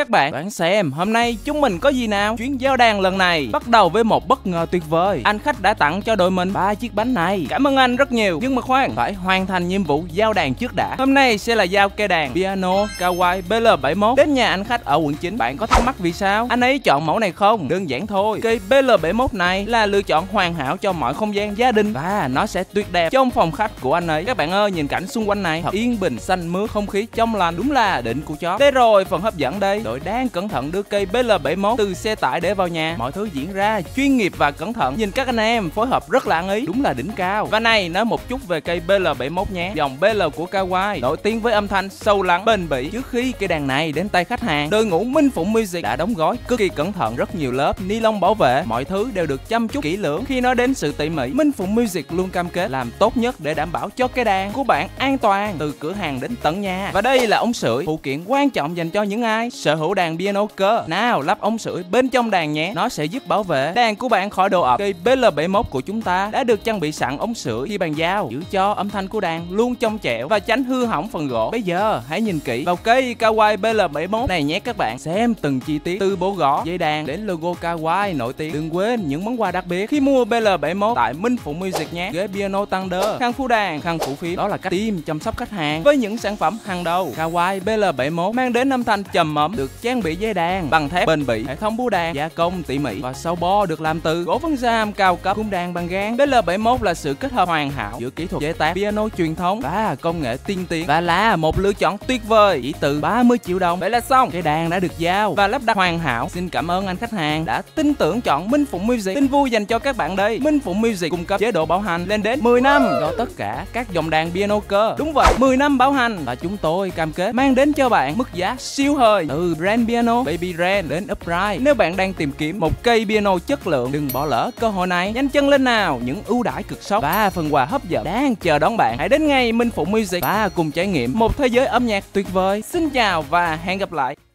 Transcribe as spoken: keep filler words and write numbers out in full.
các bạn. Bạn xem hôm nay chúng mình có gì nào. Chuyến giao đàn lần này bắt đầu với một bất ngờ tuyệt vời. Anh khách đã tặng cho đội mình ba chiếc bánh này. Cảm ơn anh rất nhiều. Nhưng mà khoan, phải hoàn thành nhiệm vụ giao đàn trước đã. Hôm nay sẽ là giao cây đàn piano Kawai B L bảy mốt đến nhà anh khách ở quận chín. Bạn có thắc mắc vì sao anh ấy chọn mẫu này không? Đơn giản thôi, cây B L bảy mốt này là lựa chọn hoàn hảo cho mọi không gian gia đình và nó sẽ tuyệt đẹp trong phòng khách của anh ấy. Các bạn ơi, nhìn cảnh xung quanh này thật yên bình, xanh mướt, không khí trong lành, đúng là đỉnh của chó. Thế rồi, phần hấp dẫn đây, đội đang cẩn thận đưa cây B L bảy mốt từ xe tải để vào nhà. Mọi thứ diễn ra chuyên nghiệp và cẩn thận. Nhìn các anh em phối hợp rất là ăn ý, đúng là đỉnh cao. Và này, nói một chút về cây B L bảy mốt nhé. Dòng B L của Kawai nổi tiếng với âm thanh sâu lắng, bền bỉ. Trước khi cây đàn này đến tay khách hàng, đội ngũ Minh Phụng Music đã đóng gói cực kỳ cẩn thận, rất nhiều lớp ni lông bảo vệ, mọi thứ đều được chăm chút kỹ lưỡng. Khi nói đến sự tỉ mỉ, Minh Phụng Music luôn cam kết làm tốt nhất để đảm bảo cho cây đàn của bạn an toàn từ cửa hàng đến tận nhà. Và đây là ống sưởi, phụ kiện quan trọng dành cho những ai sở hữu đàn piano cơ. Nào, lắp ống sưởi bên trong đàn nhé, nó sẽ giúp bảo vệ đàn của bạn khỏi độ ẩm. Cây B L bảy mốt của chúng ta đã được trang bị sẵn ống sưởi khi bàn giao, giữ cho âm thanh của đàn luôn trong trẻo và tránh hư hỏng phần gỗ. Bây giờ hãy nhìn kỹ vào cây Kawai B L bảy mốt này nhé các bạn. Xem từng chi tiết, từ bộ gõ, dây đàn đến logo Kawai nổi tiếng. Đừng quên những món quà đặc biệt khi mua B L bảy mốt tại Minh Phụng Music nhé. Ghế piano Thunder, khăn phủ đàn, khăn phủ phím, đó là cách team chăm sóc khách hàng với những sản phẩm hàng đầu. Kawai B L bảy mốt mang đến âm thanh trầm ấm, được trang bị dây đàn bằng thép bền bỉ, hệ thống búa đàn gia công tỉ mỉ và sau bo được làm từ gỗ vân giam cao cấp, cung đàn bằng gang. B L bảy mốt là sự kết hợp hoàn hảo giữa kỹ thuật chế tác piano truyền thống và công nghệ tiên tiến và là một lựa chọn tuyệt vời, chỉ từ ba mươi triệu đồng. Vậy là xong, cây đàn đã được giao và lắp đặt hoàn hảo. Xin cảm ơn anh khách hàng đã tin tưởng chọn Minh Phụng Music. Tin vui dành cho các bạn đây, Minh Phụng Music cung cấp chế độ bảo hành lên đến mười năm cho tất cả các dòng đàn piano cơ. Đúng vậy, mười năm bảo hành và chúng tôi cam kết mang đến cho bạn mức giá siêu hời, từ brand piano, baby brand đến upright. Nếu bạn đang tìm kiếm một cây piano chất lượng, đừng bỏ lỡ cơ hội này. Nhanh chân lên nào, những ưu đãi cực sốc và phần quà hấp dẫn đang chờ đón bạn. Hãy đến ngay Minh Phụng Music và cùng trải nghiệm một thế giới âm nhạc tuyệt vời. Xin chào và hẹn gặp lại.